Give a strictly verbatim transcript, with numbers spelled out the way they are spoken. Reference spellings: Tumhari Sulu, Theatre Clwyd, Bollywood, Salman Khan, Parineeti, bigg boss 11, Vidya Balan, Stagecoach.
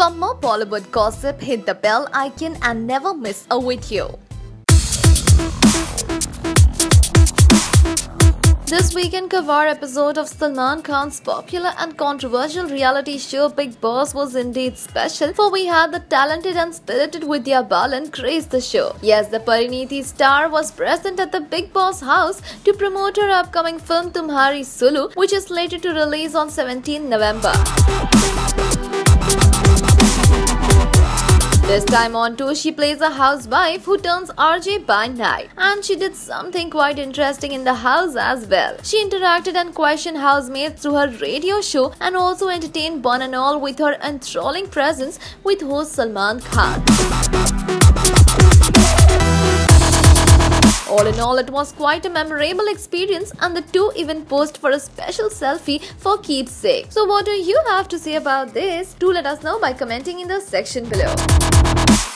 For more Bollywood gossip, hit the bell icon and never miss a video. This weekend cover episode of Salman Khan's popular and controversial reality show Big Boss was indeed special, for we had the talented and spirited Vidya Balan grace the show. Yes, the Parineeti star was present at the Big Boss house to promote her upcoming film Tumhari Sulu, which is slated to release on seventeenth November. This time on tour, she plays a housewife who turns R J by night, and she did something quite interesting in the house as well. She interacted and questioned housemates through her radio show and also entertained one and all with her enthralling presence with host Salman Khan. All in all, it was quite a memorable experience, and the two even posed for a special selfie for keepsake. So what do you have to say about this? Do let us know by commenting in the section below.